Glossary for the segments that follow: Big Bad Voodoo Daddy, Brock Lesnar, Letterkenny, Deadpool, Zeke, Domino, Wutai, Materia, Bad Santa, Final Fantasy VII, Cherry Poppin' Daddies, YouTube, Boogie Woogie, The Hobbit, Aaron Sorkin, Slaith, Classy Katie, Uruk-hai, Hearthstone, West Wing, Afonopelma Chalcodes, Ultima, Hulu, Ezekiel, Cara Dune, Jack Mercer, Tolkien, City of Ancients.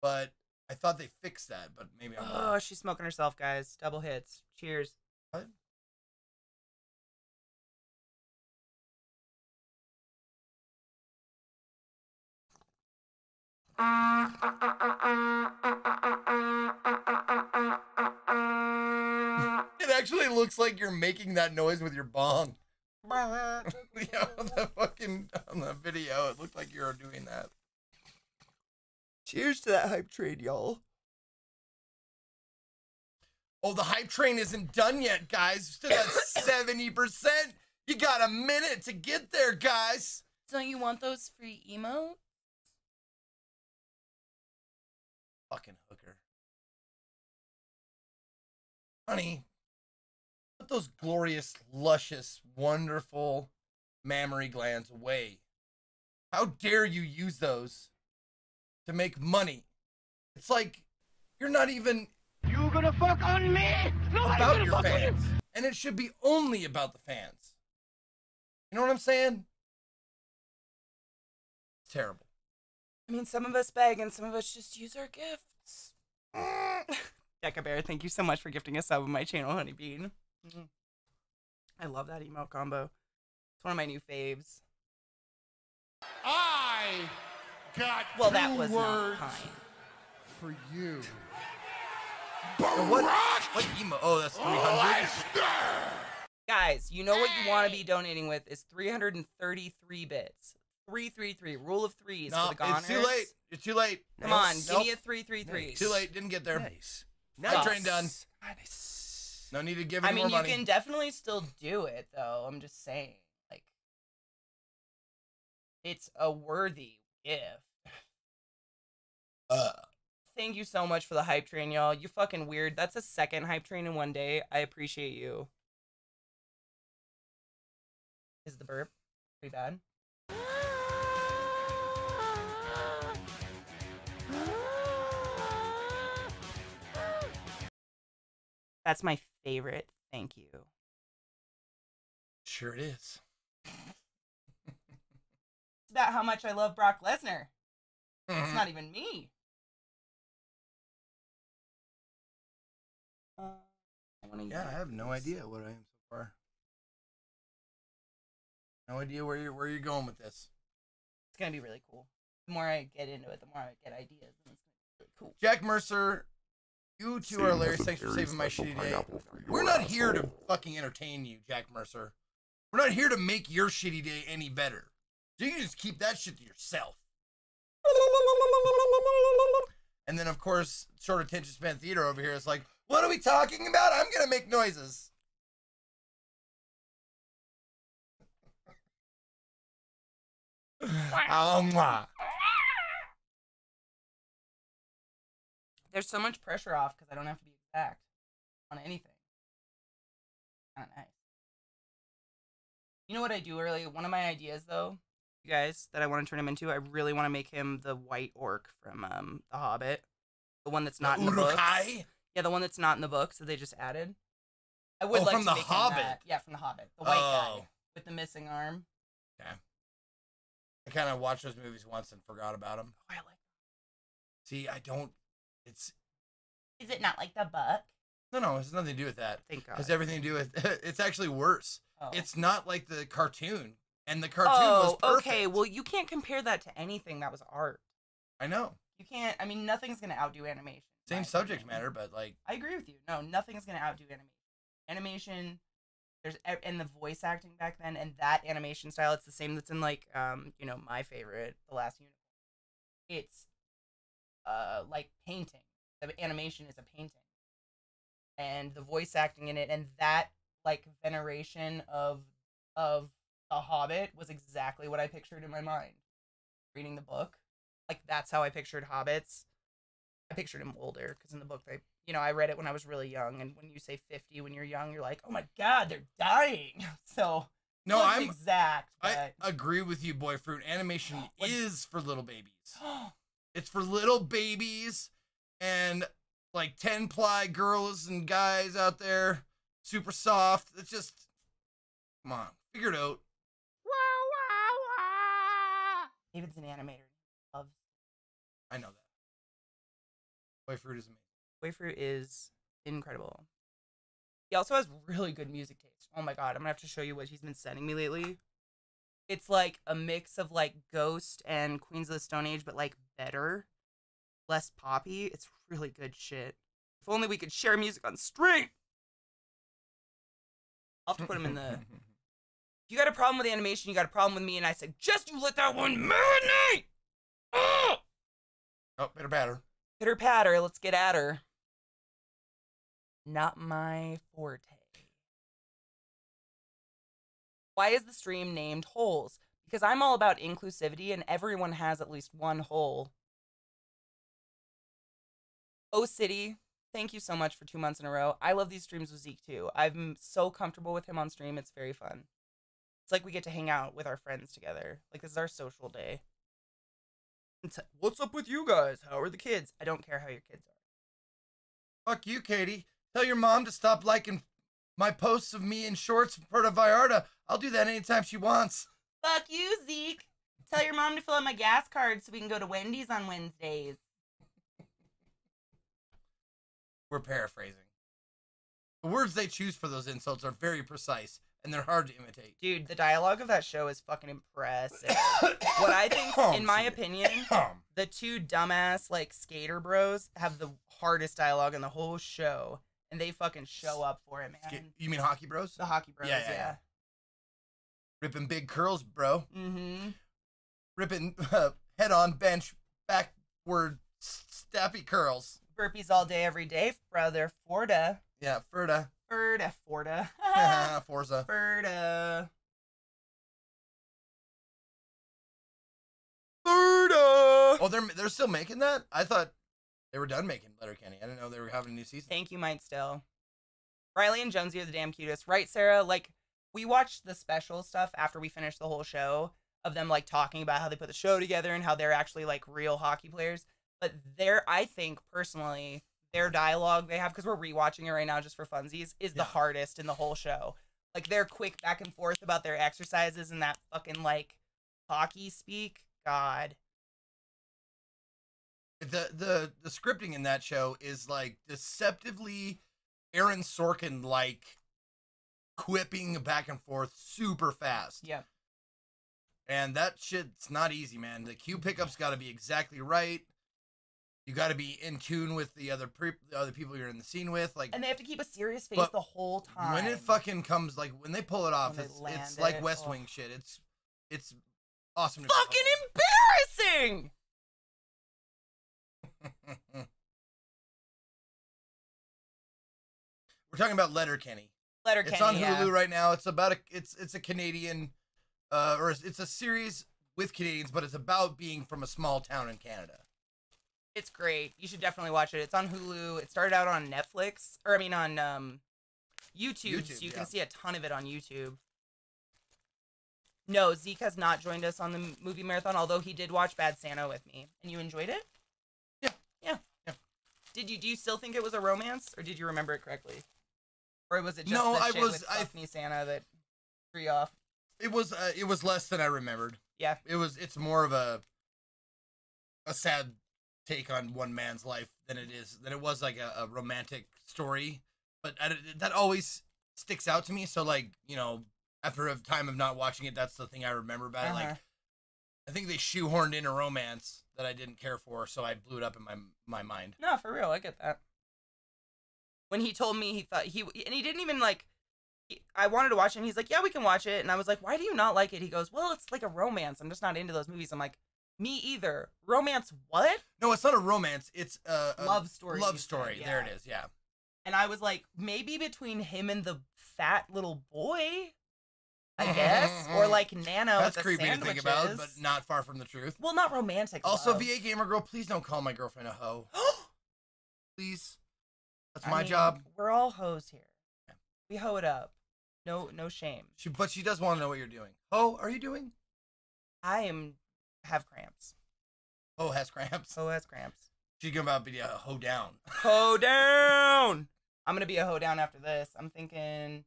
But I thought they fixed that, but maybe I'm wrong. Oh, she's smoking herself, guys. Double hits. Cheers. What? It actually looks like you're making that noise with your bong. Yeah, on the video, it looked like you were doing that. Cheers to that hype train, y'all. Oh, the hype train isn't done yet, guys. Still at 70%. You got a minute to get there, guys. So you want those free emotes? Fucking hooker. Honey, put those glorious, luscious, wonderful mammary glands away. How dare you use those to make money? It's like you're not even. You gonna fuck on me? No, about your fans, and it should be only about the fans. You know what I'm saying? It's terrible. I mean, some of us beg, and some of us just use our gifts. Becca Bear, thank you so much for gifting a sub on my channel, Honey Bean. I love that emote combo. It's one of my new faves. I. Got well, that was not kind. For you. What emo? Oh, that's 300. Guys, you know what you want to be donating with is 333 bits. 333. Rule of threes for the goners. It's too late. It's too late. Come on, give me a 333. Nice. Too late. Didn't get there. Nice. Nice. Train done. Nice. No need to give any more money. I mean, you can definitely still do it, though. I'm just saying, like, it's a worthy. Thank you so much for the hype train, y'all. You fucking weird. That's a second hype train in one day. I appreciate you. Is the burp pretty bad? That's my favorite. Thank you. Sure it is. About how much I love Brock Lesnar. It's not even me. I have no idea what I am so far. No idea where you're going with this. It's gonna be really cool. The more I get into it, the more I get ideas, and it's gonna be really cool. Jack Mercer, you two are hilarious. Thanks for saving my shitty day. We're not here to fucking entertain you, Jack Mercer. We're not here to make your shitty day any better. So you can just keep that shit to yourself. And then, of course, short attention span theater over here is like, what are we talking about? I'm going to make noises. There's so much pressure off because I don't have to be exact on anything. Not nice. You know what I do early? One of my ideas, though, guys, that I want to turn him into. I really want to make him the white orc from The Hobbit, the one that's not in the Uruk-hai? Books. Yeah, the one that's not in the books that they just added. I would like from to the make Hobbit. Him that. Yeah, from The Hobbit, the white guy with the missing arm. Yeah, I kind of watched those movies once and forgot about them. Oh, I like. See, I don't. It's. Is it not like the book? No, it has nothing to do with that. Thank God. It has everything to do with. It's actually worse. Oh. It's not like the cartoon. And the cartoon was perfect. Okay. Well, you can't compare that to anything that was art. I know. You can't. I mean, nothing's going to outdo animation. Same subject matter, but like. I agree with you. No, nothing's going to outdo animation. Animation, and the voice acting back then, and that animation style, it's the same that's in like, you know, my favorite, The Last Unicorn. It's like painting. The animation is a painting. And the voice acting in it, and that like veneration of The Hobbit was exactly what I pictured in my mind. Reading the book, like that's how I pictured hobbits. I pictured him older because in the book, they, you know, I read it when I was really young. And when you say 50, when you're young, you're like, oh my God, they're dying. So no, I'm exact. But... I agree with you, Boyfruit. Animation is for little babies. It's for little babies and like 10-ply girls and guys out there, super soft. It's just, come on, figure it out. David's an animator. I know that. Boyfruit is amazing. Boyfruit is incredible. He also has really good music taste. Oh my god, I'm gonna have to show you what he's been sending me lately. It's like a mix of like Ghost and Queens of the Stone Age, but like better, less poppy. It's really good shit. If only we could share music on stream. I'll have to put him in the. You got a problem with animation, you got a problem with me, and I suggest you let that one marinate! Oh! Oh, pitter patter. Pitter patter, let's get at her. Not my forte. Why is the stream named Holes? Because I'm all about inclusivity and everyone has at least one hole. Oh, City, thank you so much for 2 months in a row. I love these streams with Zeke too. I'm so comfortable with him on stream, it's very fun. It's like we get to hang out with our friends together. Like, this is our social day. It's, what's up with you guys? How are the kids? I don't care how your kids are. Fuck you, Katie. Tell your mom to stop liking my posts of me in shorts from Puerto Vallarta. I'll do that anytime she wants. Fuck you, Zeke. Tell your mom to fill out my gas card so we can go to Wendy's on Wednesdays. We're paraphrasing. The words they choose for those insults are very precise. And they're hard to imitate. Dude, the dialogue of that show is fucking impressive. What I think, in my opinion, the two dumbass, like, skater bros have the hardest dialogue in the whole show. And they fucking show up for it, man. You mean Hockey Bros? The Hockey Bros, yeah. Ripping big curls, bro. Mm-hmm. Ripping head-on bench, backward, stappy curls. Burpees all day, every day, brother. Forda. Yeah, Ferda. Forda. Forza. Ferda. Oh, they're still making that? I thought they were done making Letterkenny. I didn't know they were having a new season. Thank you, Mike Still. Riley and Jonesy are the damn cutest. Right, Sarah? Like, we watched the special stuff after we finished the whole show of them, like, talking about how they put the show together and how they're actually, like, real hockey players. But they're, I think, personally... Their dialogue they have, because we're rewatching it right now just for funsies, is the hardest in the whole show. Like, their quick back and forth about their exercises and that fucking, like, hockey speak. God. The scripting in that show is, like, deceptively Aaron Sorkin, like, quipping back and forth super fast. Yeah. And that shit's not easy, man. The cue pickup's got to be exactly right. You got to be in tune with the other people you're in the scene with, like, and they have to keep a serious face the whole time. When it fucking comes, like when they pull it off, it's like West Wing shit. It's awesome. Fucking embarrassing. We're talking about Letterkenny. Letterkenny. It's on Hulu right now. It's about it's a Canadian, or it's a series with Canadians, but it's about being from a small town in Canada. It's great. You should definitely watch it. It's on Hulu. It started out on Netflix, or I mean on YouTube, so you can see a ton of it on YouTube. No, Zeke has not joined us on the movie marathon, although he did watch Bad Santa with me. And you enjoyed it? Yeah. Yeah. Do you still think it was a romance, or did you remember it correctly? Or was it just fuck me Santa that threw you off? It was less than I remembered. Yeah. It's more of a sad take on one man's life than it was like a romantic story, but that always sticks out to me. So, like, you know, after a time of not watching it, that's the thing I remember about it. Like, I think they shoehorned in a romance that I didn't care for, so I blew it up in my mind. No, for real, I get that. When he told me he didn't even like. I wanted to watch it, and he's like, "Yeah, we can watch it," and I was like, "Why do you not like it?" He goes, "Well, it's like a romance. I'm just not into those movies." I'm like. Me either. Romance what? No, it's not a romance. It's a love story. Love story. Yeah. There it is, yeah. And I was like, maybe between him and the fat little boy, I guess. Or like Nana with the sandwiches. That's creepy to think about, but not far from the truth. Well, not romantic Also, love. VA Gamer Girl, please don't call my girlfriend a hoe. Please. That's my job. We're all hoes here. Yeah. We hoe it up. No shame. But she does want to know what you're doing. Oh, are you doing? I have cramps. Oh, has cramps. Oh, has cramps. She's gonna be a hoe down. Hoe down. I'm gonna be a hoe down after this. I'm thinking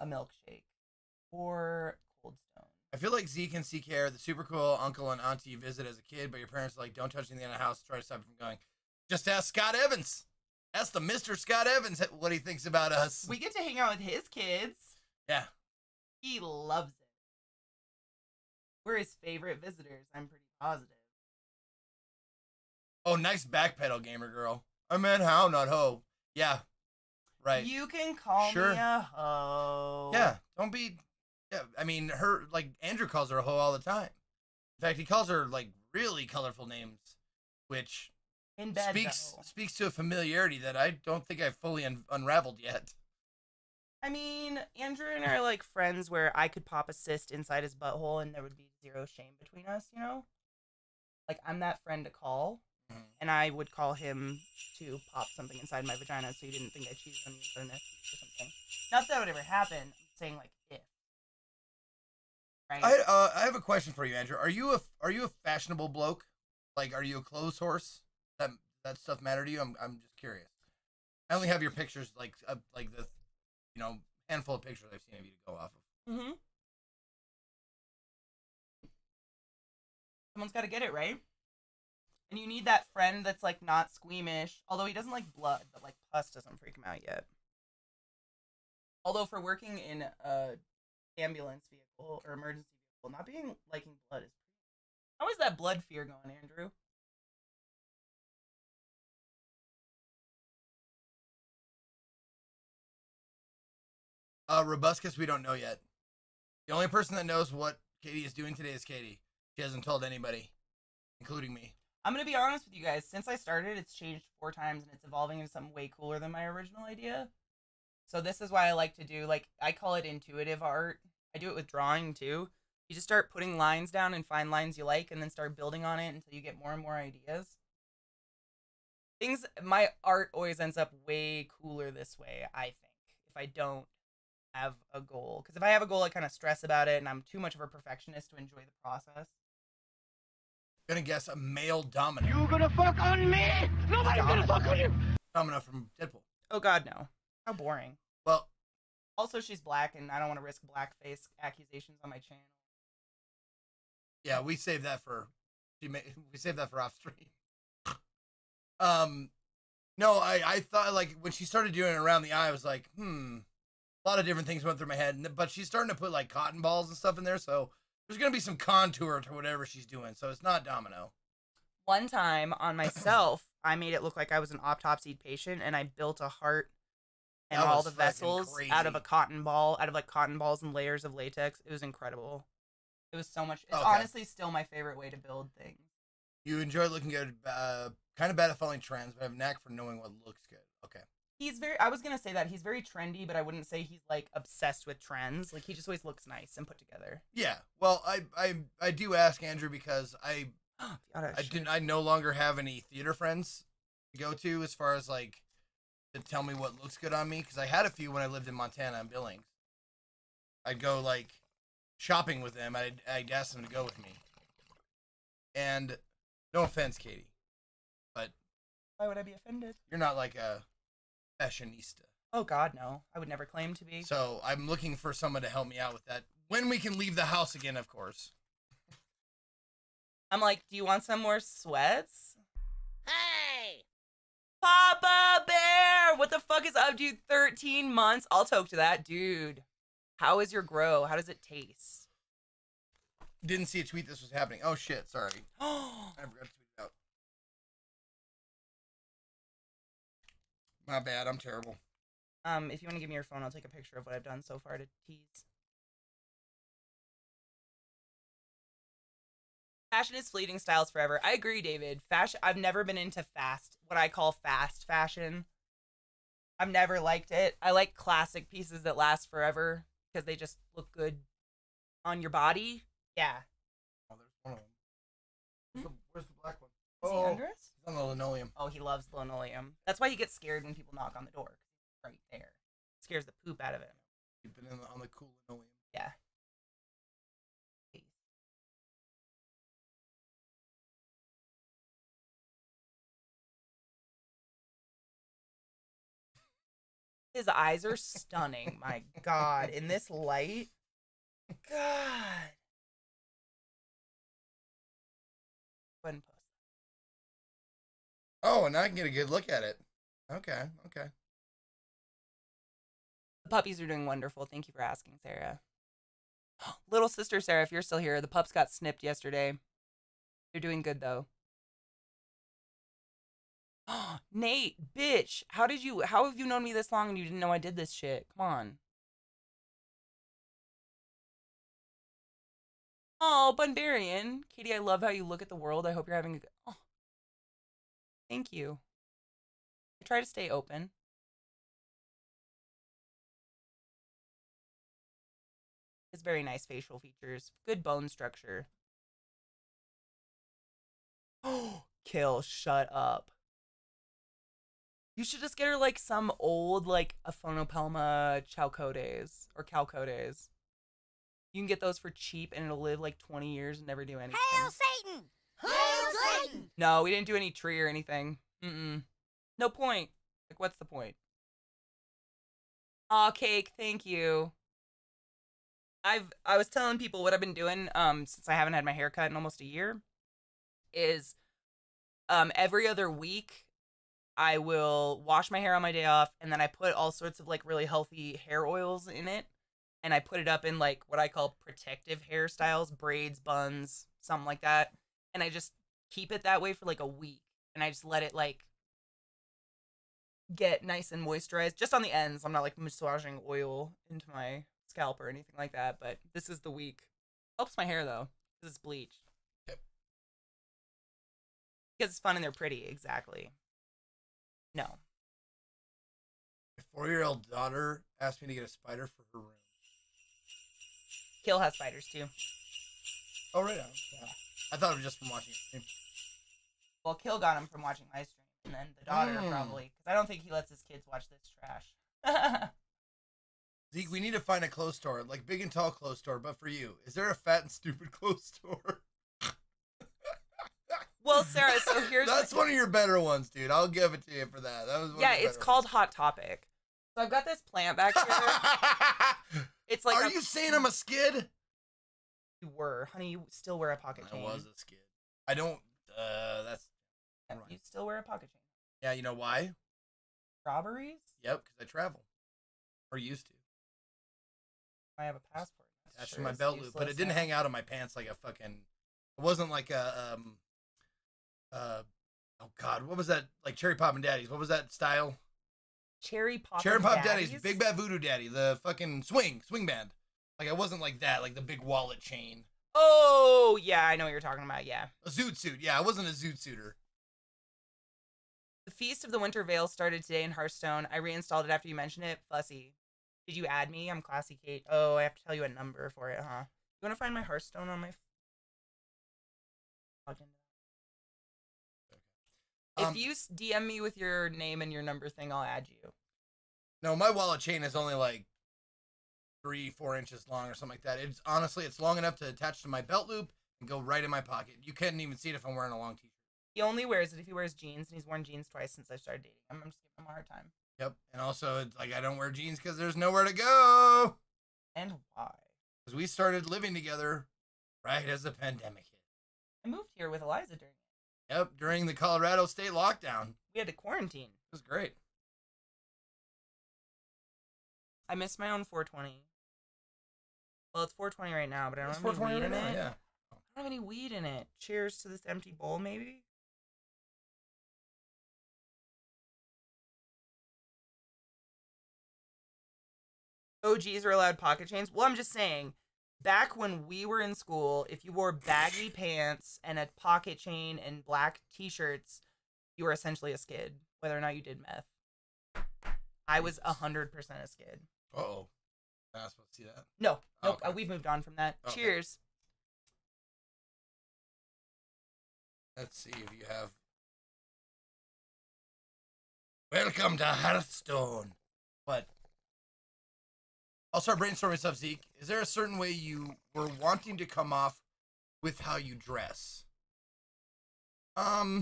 a milkshake or Cold Stone. I feel like Zeke and CK are the super cool uncle and auntie you visit as a kid, but your parents are like, don't touch anything in the house. Try to stop you from going. Just ask Scott Evans. Ask the Mr. Scott Evans what he thinks about us. We get to hang out with his kids. Yeah. He loves it. We're his favorite visitors, I'm pretty positive. Oh, nice backpedal, gamer girl. I meant how, not ho. Yeah. Right. You can call me a hoe. Yeah. Don't be... Yeah, I mean, her, like, Andrew calls her a hoe all the time. In fact, he calls her, like, really colorful names, which... In bed, speaks to a familiarity that I don't think I've fully unraveled yet. I mean, Andrew and I are like friends where I could pop a cyst inside his butthole and there would be zero shame between us, you know? Like, I'm that friend to call, and I would call him to pop something inside my vagina so you didn't think I cheated on you or something. Not that would ever happen. I'm saying, like, if. Right? I have a question for you, Andrew. Are you a fashionable bloke? Like, are you a clothes horse? That stuff matter to you? I'm just curious. I only have your pictures, like the, you know, handful of pictures I've seen of you to go off of. Mm-hmm. Someone's got to get it, right? And you need that friend that's, like, not squeamish. Although he doesn't like blood, but, like, pus doesn't freak him out yet. Although for working in a ambulance vehicle or emergency vehicle, not being liking blood is... How is that blood fear going, Andrew? Robuscus, we don't know yet. The only person that knows what Katie is doing today is Katie. She hasn't told anybody, including me. I'm going to be honest with you guys. Since I started, it's changed 4 times, and it's evolving into something way cooler than my original idea. So this is why I like to do, like, I call it intuitive art. I do it with drawing, too. You just start putting lines down and find lines you like, and then start building on it until you get more and more ideas. Things, my art always ends up way cooler this way, I think, if I don't have a goal. Because if I have a goal, I kind of stress about it, and I'm too much of a perfectionist to enjoy the process. I'm gonna guess a male Domino. You gonna fuck on me? Nobody's gonna fuck on you. Domino from Deadpool. Oh God, no! How boring. Well, also she's black, and I don't want to risk blackface accusations on my channel. Yeah, we saved that for off stream. No, I thought, like, when she started doing it around the eye, I was like, a lot of different things went through my head, but she's starting to put, like, cotton balls and stuff in there, so there's going to be some contour to whatever she's doing, so it's not Domino. One time, on myself, I made it look like I was an autopsied patient, and I built a heart and all the vessels out of a cotton ball, out of, like, cotton balls and layers of latex. It was incredible. It was so much. It's honestly still my favorite way to build things. You enjoy looking good. Kind of bad at following trends, but I have a knack for knowing what looks good. Okay. He's very, I was going to say that, he's very trendy, but I wouldn't say he's, like, obsessed with trends. Like, he just always looks nice and put together. Yeah. Well, I do ask Andrew because I no longer have any theater friends to go to as far as, like, to tell me what looks good on me. Because I had a few when I lived in Montana and Billings. I'd go, like, shopping with them. I'd ask them to go with me. And no offense, Katie, but... Why would I be offended? You're not, like, a... fashionista. Oh God, no! I would never claim to be. So I'm looking for someone to help me out with that when we can leave the house again, of course. I'm like, do you want some more sweats? Hey, Papa Bear, what the fuck is up, dude? 13 months. I'll talk to that, dude. How is your grow? How does it taste? Didn't see a tweet. This was happening. Oh shit! Sorry. I forgot to tweet it out. My bad, I'm terrible. If you want to give me your phone, I'll take a picture of what I've done so far to tease. Fashion is fleeting, styles forever. I agree, David. Fashion, I've never been into fast, what I call fast fashion. I've never liked it. I like classic pieces that last forever because they just look good on your body. Yeah. Oh, there's one of them. Where's the black one? Is he under us? He's on the linoleum. Oh, he loves linoleum. That's why he gets scared when people knock on the door. Right there. It scares the poop out of him. You've been on the cool linoleum. Yeah. Hey. His eyes are stunning. My God. In this light. God. Go ahead and post. Oh, and I can get a good look at it. Okay, okay. The puppies are doing wonderful. Thank you for asking, Sarah. Little sister Sarah, if you're still here, the pups got snipped yesterday. They're doing good, though. Oh, Nate, bitch, how have you known me this long and you didn't know I did this shit? Come on. Oh, Bundarian. Katie, I love how you look at the world. I hope you're having a good... Oh. Thank you. I try to stay open. It's very nice facial features. Good bone structure. Oh, Kill, shut up. You should just get her, like, some old, like, Afonopelma Chalcodes or Calcodes. You can get those for cheap, and it'll live, like, 20 years and never do anything. Hail Satan! Hail Satan! No, we didn't do any tree or anything. Mm-mm. No point. Like, what's the point? Aw, Cake, thank you. I was telling people what I've been doing since I haven't had my hair cut in almost a year is every other week I will wash my hair on my day off, and then I put all sorts of, like, really healthy hair oils in it, and I put it up in, like, what I call protective hairstyles, braids, buns, something like that, and I just keep it that way for, like, a week, and I just let it, like, get nice and moisturized. Just on the ends. I'm not, like, massaging oil into my scalp or anything like that, but this is the week. Helps my hair, though, because it's bleached. Yep. Because it's fun and they're pretty, exactly. No. My 4-year-old daughter asked me to get a spider for her room. Kill has spiders, too. Oh, right on. Yeah. I thought it was just from watching a stream. Well, Kill got him from watching my stream, and then the daughter, probably. Because I don't think he lets his kids watch this trash. Zeke, we need to find a clothes store, like big and tall clothes store, but for you. Is there a fat and stupid clothes store? Well, Sarah, so here's... That's one of your better ones, dude. I'll give it to you for that. That was one of your it's called ones. Hot Topic. So I've got this plant back here. It's like... Are you saying I'm a skid? You were. Honey, you still wear a pocket chain. I was a skid. I don't... that's... You still wear a pocket chain. Yeah, you know why? Robberies? Yep, because I travel. Or used to. I have a passport. That's sure my belt loop, but it didn't hang out on my pants like a fucking... It wasn't like a... oh God, what was that? Like Cherry Poppin' Daddies. What was that style? Cherry Poppin' Daddies. Cherry Poppin' Daddies, Big Bad Voodoo Daddy, the fucking swing band. Like I wasn't like that, like the big wallet chain. Oh yeah, I know what you're talking about. Yeah, a zoot suit. Yeah, I wasn't a zoot suiter. The Feast of the Winter Veil started today in Hearthstone. I reinstalled it after you mentioned it. Fussy, did you add me? I'm ClassyKatie. Oh, I have to tell you a number for it, huh? You want to find my Hearthstone on my login? If you DM me with your name and your number thing, I'll add you. No, my wallet chain is only like 3-4 inches long or something like that. It's honestly, it's long enough to attach to my belt loop and go right in my pocket. You couldn't even see it if I'm wearing a long t-shirt. He only wears it if he wears jeans, and he's worn jeans twice since I started dating. I'm just giving him a hard time. Yep, and also, it's like I don't wear jeans because there's nowhere to go. And why? Because we started living together right as the pandemic hit. I moved here with Eliza during it. Yep, during the Colorado state lockdown. We had to quarantine. It was great. I missed my own 420. Well, it's 420 right now, but I don't have any weed in it. Yeah. I don't have any weed in it. Cheers to this empty bowl, maybe? OGs are allowed pocket chains? Well, I'm just saying... Back when we were in school, if you wore baggy pants and a pocket chain and black t-shirts, you were essentially a skid, whether or not you did meth. I was 100% a skid. Uh-oh. I'm not supposed to see that. No. Oh, nope. Okay. We've moved on from that. Okay. Cheers. Let's see if you have... Welcome to Hearthstone. But... I'll start brainstorming stuff, Zeke. Is there a certain way you were wanting to come off with how you dress? I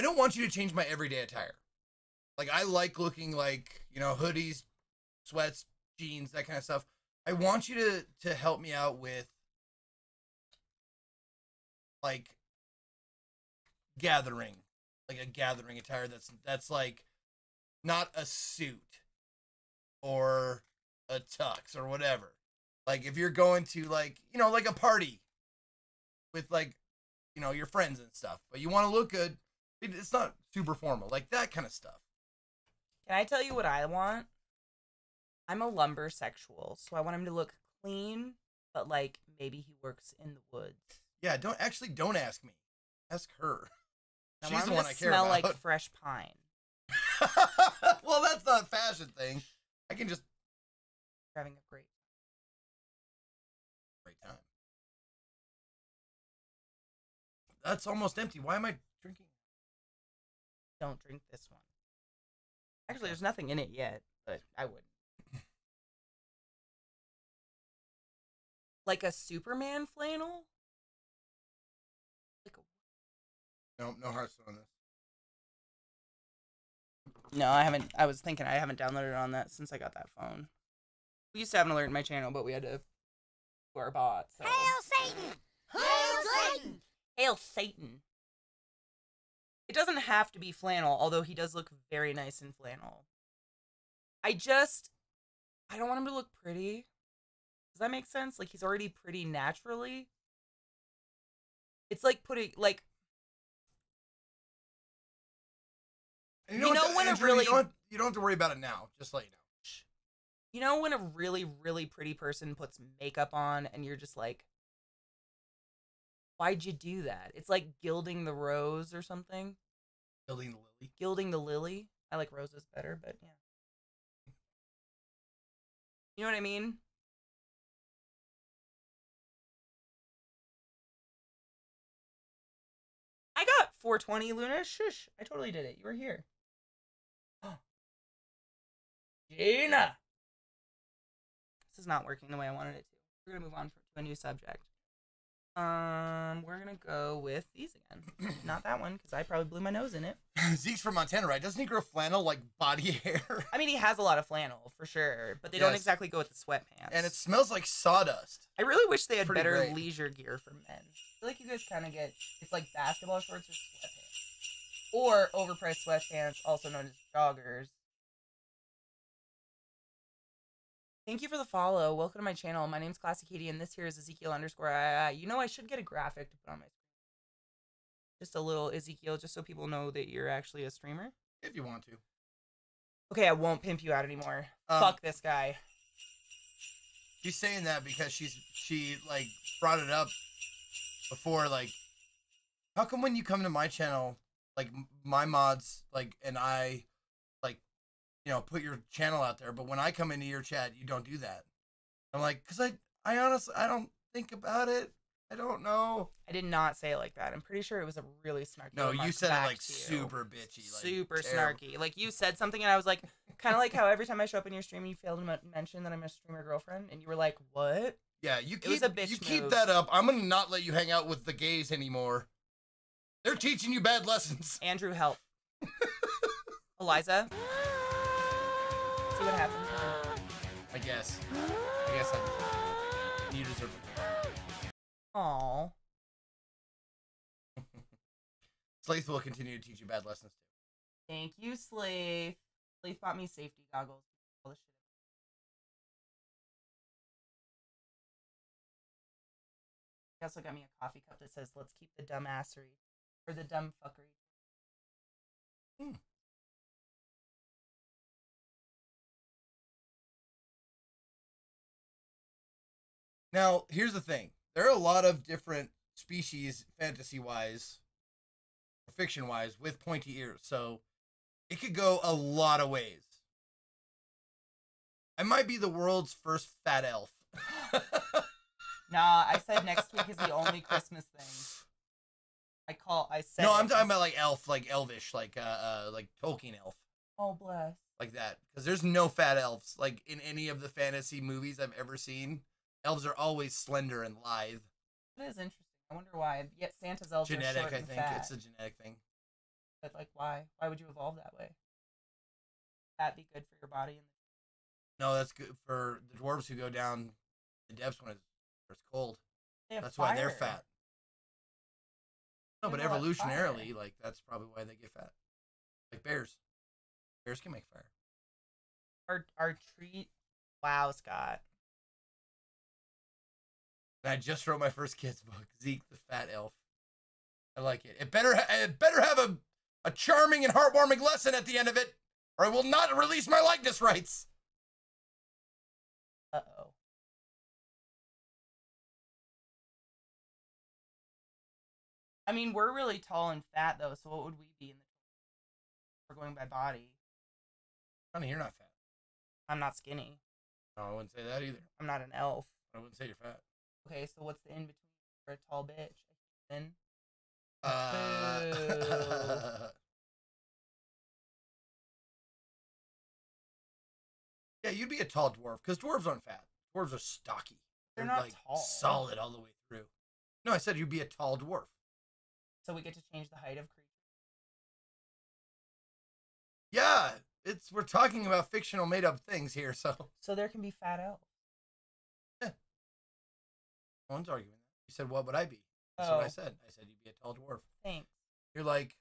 don't want you to change my everyday attire. Like, I like looking like, you know, hoodies, sweats, jeans, that kind of stuff. I want you to help me out with, like, gathering, like a gathering attire that's like not a suit or a tux or whatever. Like if you're going to like, you know, like a party with like, you know, your friends and stuff, but you want to look good. It's not super formal, like that kind of stuff. Can I tell you what I want? I'm a lumber sexual, so I want him to look clean, but like maybe he works in the woods. Yeah, don't ask me. Ask her. Now, she's the one I care about. Smell like fresh pine. Well, that's not a fashion thing. I can just. You're having a great time. That's almost empty. Why am I drinking? Don't drink this one. Actually, there's nothing in it yet, but I wouldn't. Like a Superman flannel? Like a... Nope, no Hearthstone on this. No, I haven't. I was thinking I haven't downloaded on that since I got that phone. We used to have an alert in my channel, but we had to do our bot. So. Hail Satan! Hail Satan! Hail Satan! It doesn't have to be flannel, although he does look very nice in flannel. I don't want him to look pretty. Does that make sense? Like, he's already pretty naturally. It's like putting, like... And you know when Andrew, a really... You don't have to worry about it now, just let you know. You know when a really, really pretty person puts makeup on and you're just like, why'd you do that? It's like gilding the rose or something. Gilding the lily. Gilding the lily. I like roses better, but yeah. You know what I mean? I got 420, Luna. Shush. I totally did it. You were here. Oh. Gina. This is not working the way I wanted it to. We're going to move on to a new subject. We're going to go with these again. Not that one, because I probably blew my nose in it. Zeke's from Montana, right? Doesn't he grow flannel, like body hair? I mean, he has a lot of flannel, for sure. But they don't exactly go with the sweatpants. And it smells like sawdust. I really wish they had better leisure gear for men. I feel like you guys kind of get, it's like basketball shorts or sweatpants. Or overpriced sweatpants, also known as joggers. Thank you for the follow. Welcome to my channel. My name's ClassyKatie, and this here is Ezekiel_III. You know, I should get a graphic to put on my screen. Just a little Ezekiel, just so people know that you're actually a streamer. If you want to. Okay, I won't pimp you out anymore. Fuck this guy. She's saying that because she like brought it up before. Like, how come when you come to my channel, like my mods, like and I. You know, put your channel out there, but when I come into your chat, you don't do that. I'm like, because I honestly, I don't think about it. I don't know. I did not say it like that. I'm pretty sure it was a really snarky. No, you said it like super bitchy. Like, super terrible. Snarky. Like, you said something, and I was like, kind of like how every time I show up in your stream, you failed to mention that I'm a streamer girlfriend, and you were like, what? Yeah, you keep that up. I'm going to not let you hang out with the gays anymore. They're teaching you bad lessons. Andrew, help. Eliza? See what happens. I guess you deserve it. Aww. Slaith will continue to teach you bad lessons too. Thank you, Slaith. Slaith bought me safety goggles. All the shit. He also got me a coffee cup that says, "Let's keep the dumbassery or the dumb fuckery." Hmm. Now, here's the thing. There are a lot of different species, fantasy-wise, fiction-wise, with pointy ears. So, it could go a lot of ways. I might be the world's first fat elf. Nah, I said next week is the only Christmas thing. No, I'm talking about, like, elf, like, elvish, like Tolkien elf. Oh, bless. Like that. Because there's no fat elves, like, in any of the fantasy movies I've ever seen. Elves are always slender and lithe. That is interesting. I wonder why. Yet Santa's elves are short and fat. I think it's a genetic thing. But like, why? Why would you evolve that way? That'd be good for your body. No, that's good for the dwarves who go down the depths when it's cold. That's why they're fat. No, but evolutionarily, like, that's probably why they get fat. Like bears. Bears can make fire. Our tree. Wow, Scott. I just wrote my first kid's book, Zeke the Fat Elf. I like it. It better have a charming and heartwarming lesson at the end of it, or I will not release my likeness rights. Uh-oh. I mean, we're really tall and fat, though, so what would we be in the... We're going by body. I mean, you're not fat. I'm not skinny. No, I wouldn't say that either. I'm not an elf. I wouldn't say you're fat. Okay, so what's the in between for a tall bitch? Then. Yeah, you'd be a tall dwarf because dwarves aren't fat. Dwarves are stocky. They're not like tall. Solid all the way through. No, I said you'd be a tall dwarf. So we get to change the height of creatures. Yeah, we're talking about fictional made up things here, so. So there can be fat elves. No one's arguing that. You said, what would I be? That's what I said. I said, you'd be a tall dwarf. Thanks. You're like,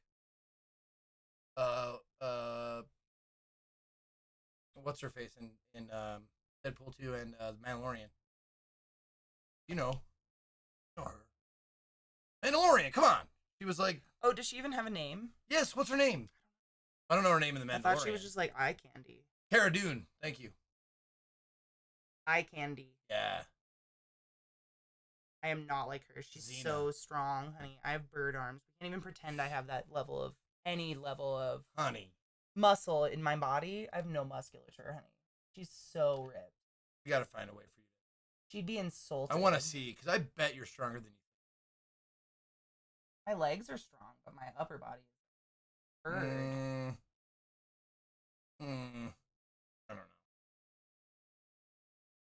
what's her face in Deadpool 2 and The Mandalorian? You know her. Mandalorian, come on. She was like. Oh, does she even have a name? Yes, what's her name? I don't know her name in The Mandalorian. I thought she was just like eye candy. Cara Dune, thank you. Eye candy. Yeah. I am not like her. She's Zena. So strong, honey. I have bird arms. I can't even pretend I have that level of any level of honey muscle in my body. I have no musculature, honey. She's so ripped. We gotta find a way for you. She'd be insulted. I want to see because I bet you're stronger than you. My legs are strong, but my upper body is bird. I don't know.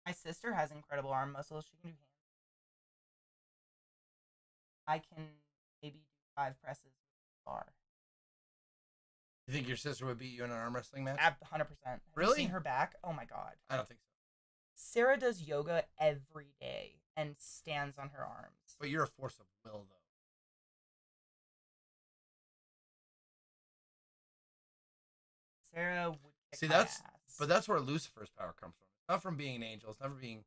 My sister has incredible arm muscles. She can do. I can maybe do 5 presses bar. You think your sister would beat you in an arm wrestling match? 100%. Really? Have you seen her back? Oh my god. I don't think so. Sarah does yoga every day and stands on her arms. But you're a force of will, though. Sarah would kick my ass. But that's where Lucifer's power comes from. It's not from being an angel. It's never being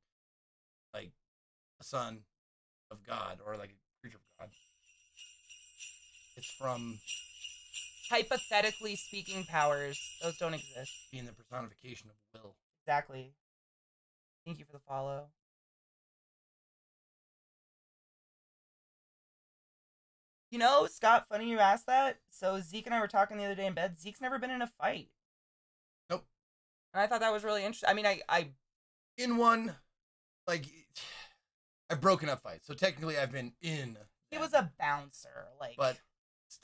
like a son of God or like. Of God. It's from hypothetically speaking powers. Those don't exist. Being the personification of will. Exactly. Thank you for the follow. You know, Scott, funny you asked that. So Zeke and I were talking the other day in bed. Zeke's never been in a fight. Nope. And I thought that was really interesting. I mean, I in one, like. I've broken up fights, so technically I've been in. He was a bouncer, like. But,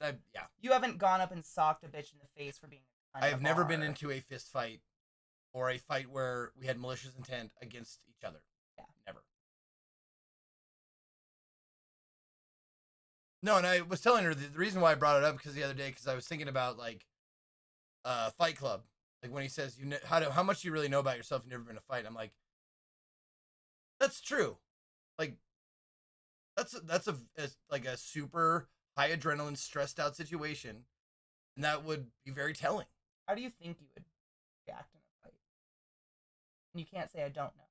yeah. You haven't gone up and socked a bitch in the face for being. I have never been into a fist fight, or a fight where we had malicious intent against each other. Yeah. Never. No, and I was telling her the reason why I brought it up because the other day, because I was thinking about like, Fight Club, like when he says you how much do you really know about yourself? You've never been in a fight. I'm like, that's true. Like, that's a super high adrenaline, stressed out situation, and that would be very telling. How do you think you would react in a fight? And you can't say I don't know.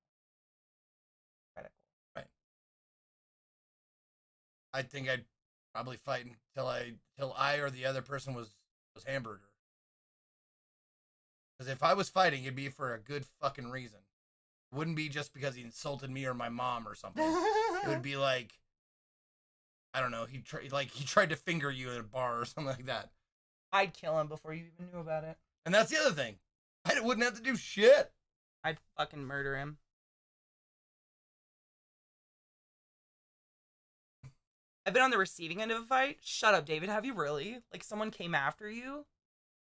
Critical. Right. I think I'd probably fight until I or the other person was hamburger. Because if I was fighting, it'd be for a good fucking reason. Wouldn't be just because he insulted me or my mom or something. It would be like, I don't know, he tried to finger you at a bar or something like that. I'd kill him before you even knew about it. And that's the other thing. I wouldn't have to do shit. I'd fucking murder him. I've been on the receiving end of a fight. Shut up, David. Have you really? Like, someone came after you?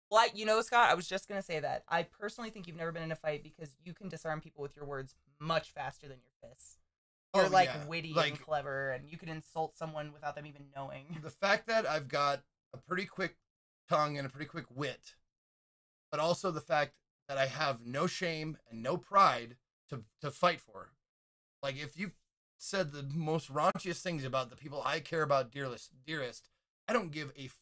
Like, you know, Scott, I was just going to say that. I personally think you've never been in a fight because you can disarm people with your words much faster than your fists. You're, like, yeah. Witty like, and clever, and you can insult someone without them even knowing. The fact that I've got a pretty quick tongue and a pretty quick wit, but also the fact that I have no shame and no pride to fight for. Like, if you've said the most raunchiest things about the people I care about dearest, I don't give a